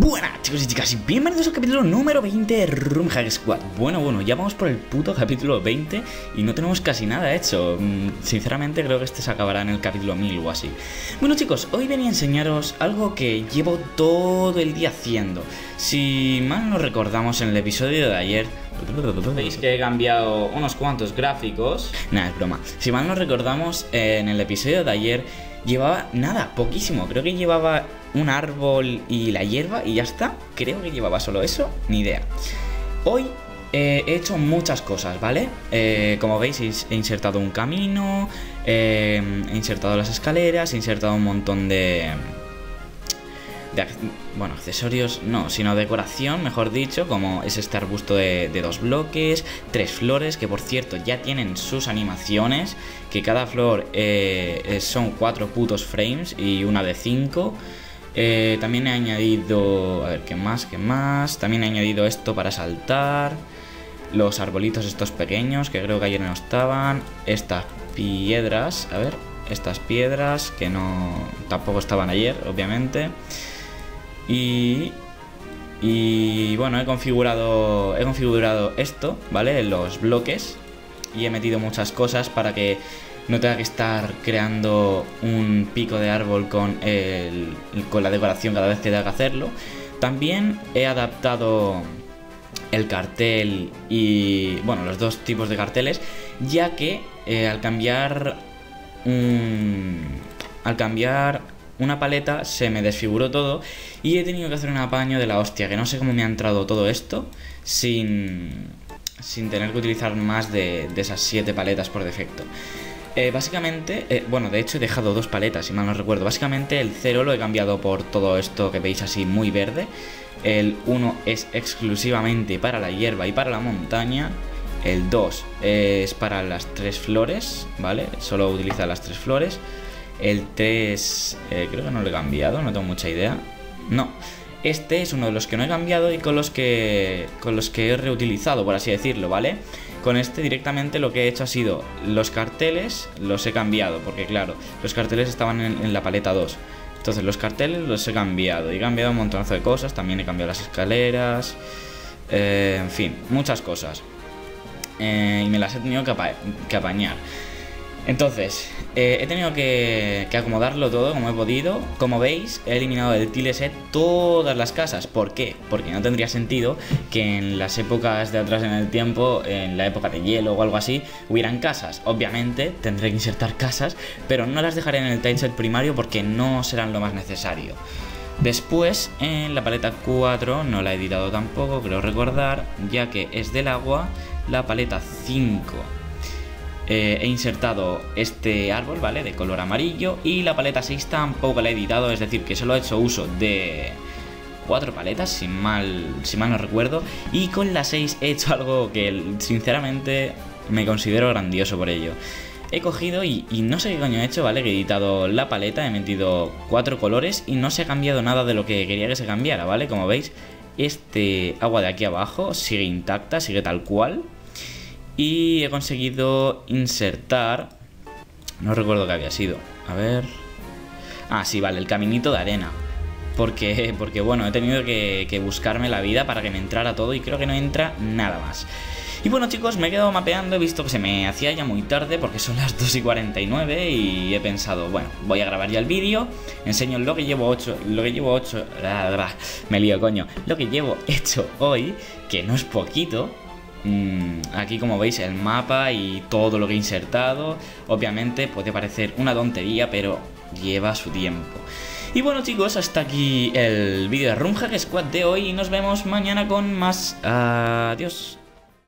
Buenas chicos y chicas y bienvenidos al capítulo número 20 de Rom Hack Squad. Bueno, ya vamos por el puto capítulo 20 y no tenemos casi nada hecho. Sinceramente creo que este se acabará en el capítulo 1000 o así. Bueno chicos, hoy venía a enseñaros algo que llevo todo el día haciendo. Si mal no recordamos, en el episodio de ayer veis que he cambiado unos cuantos gráficos. Nada, es broma. Si mal no recordamos, en el episodio de ayer llevaba nada, poquísimo. Creo que llevaba un árbol y la hierba y ya está. Creo que llevaba solo eso, ni idea. Hoy he hecho muchas cosas, ¿vale? Como veis, he insertado un camino, he insertado las escaleras, he insertado un montón de bueno, accesorios, no, sino decoración, mejor dicho, como es este arbusto de 2 bloques, 3 flores, que por cierto ya tienen sus animaciones, que cada flor son 4 putos frames y una de 5. También he añadido, a ver, ¿qué más? También he añadido esto para saltar, los arbolitos estos pequeños, que creo que ayer no estaban, estas piedras, a ver, estas piedras que no, tampoco estaban ayer, obviamente. Y bueno, he configurado esto, ¿vale? Los bloques. Y he metido muchas cosas para que no tenga que estar creando un pico de árbol con la decoración cada vez que tenga que hacerlo. También he adaptado el cartel y, bueno, los dos tipos de carteles, ya que al cambiar una paleta se me desfiguró todo y he tenido que hacer un apaño de la hostia, que no sé cómo me ha entrado todo esto sin tener que utilizar más de esas 7 paletas por defecto. Básicamente, bueno, de hecho he dejado 2 paletas, si mal no recuerdo. Básicamente el 0 lo he cambiado por todo esto que veis así muy verde. El 1 es exclusivamente para la hierba y para la montaña. El 2 es para las 3 flores, ¿vale? Solo utiliza las 3 flores. El 3 creo que no lo he cambiado, no tengo mucha idea. No, este es uno de los que no he cambiado y con los que he reutilizado, por así decirlo, ¿vale? Con este directamente lo que he hecho ha sido los carteles, los he cambiado, porque claro, los carteles estaban en la paleta 2. Entonces los carteles los he cambiado, y he cambiado un montonazo de cosas, también he cambiado las escaleras, en fin, muchas cosas. Y me las he tenido que apañar. Entonces, he tenido que acomodarlo todo como he podido. Como veis, he eliminado del tileset todas las casas. ¿Por qué? Porque no tendría sentido que en las épocas de atrás en el tiempo, en la época de hielo o algo así, hubieran casas. Obviamente tendré que insertar casas, pero no las dejaré en el tileset primario porque no serán lo más necesario. Después, en la paleta 4, no la he editado tampoco, creo recordar, ya que es del agua. La paleta 5 he insertado este árbol, ¿vale? De color amarillo. Y la paleta 6 tampoco la he editado, es decir, que solo he hecho uso de 4 paletas, si mal no recuerdo. Y con la 6 he hecho algo que sinceramente me considero grandioso por ello. He cogido y no sé qué coño he hecho, ¿vale? Que he editado la paleta, he metido 4 colores y no se ha cambiado nada de lo que quería que se cambiara, ¿vale? Como veis, este agua de aquí abajo sigue intacta, sigue tal cual. Y he conseguido insertar, no recuerdo qué había sido, a ver. Ah, sí, vale, el caminito de arena. Porque bueno, he tenido que buscarme la vida para que me entrara todo y creo que no entra nada más. Y bueno chicos, me he quedado mapeando, he visto que se me hacía ya muy tarde porque son las 2:49 y he pensado, bueno, voy a grabar ya el vídeo, enseño lo que llevo hecho, me lío coño, lo que llevo hecho hoy, que no es poquito. Aquí como veis el mapa y todo lo que he insertado, obviamente puede parecer una tontería, pero lleva su tiempo. Y bueno chicos, hasta aquí el vídeo de Rom Hack Squad de hoy y nos vemos mañana con más. Adiós.